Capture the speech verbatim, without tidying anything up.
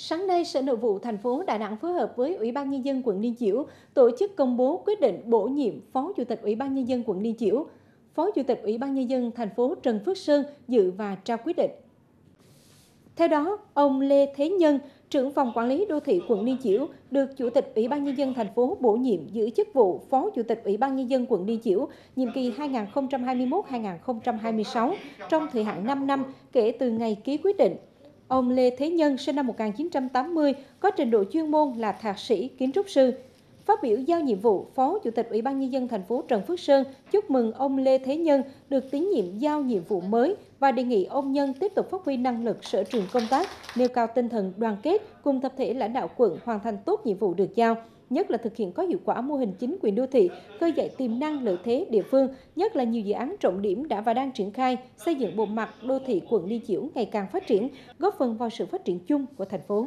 Sáng nay, Sở Nội vụ thành phố Đà Nẵng phối hợp với Ủy ban Nhân dân quận Liên Chiểu tổ chức công bố quyết định bổ nhiệm Phó Chủ tịch Ủy ban Nhân dân quận Liên Chiểu. Phó Chủ tịch Ủy ban Nhân dân thành phố Trần Phước Sơn dự và trao quyết định. Theo đó, ông Lê Thế Nhân, trưởng phòng quản lý đô thị quận Liên Chiểu, được Chủ tịch Ủy ban Nhân dân thành phố bổ nhiệm giữ chức vụ Phó Chủ tịch Ủy ban Nhân dân quận Liên Chiểu nhiệm kỳ hai nghìn không trăm hai mươi mốt đến hai nghìn không trăm hai mươi sáu trong thời hạn năm năm kể từ ngày ký quyết định. Ông Lê Thế Nhân, sinh năm một nghìn chín trăm tám mươi, có trình độ chuyên môn là thạc sĩ kiến trúc sư. Phát biểu giao nhiệm vụ, Phó Chủ tịch Ủy ban Nhân dân thành phố Trần Phước Sơn chúc mừng ông Lê Thế Nhân được tín nhiệm giao nhiệm vụ mới và đề nghị ông Nhân tiếp tục phát huy năng lực sở trường công tác, nêu cao tinh thần đoàn kết cùng tập thể lãnh đạo quận hoàn thành tốt nhiệm vụ được giao, nhất là thực hiện có hiệu quả mô hình chính quyền đô thị, khơi dậy tiềm năng lợi thế địa phương, nhất là nhiều dự án trọng điểm đã và đang triển khai, xây dựng bộ mặt đô thị quận Liên Chiểu ngày càng phát triển, góp phần vào sự phát triển chung của thành phố.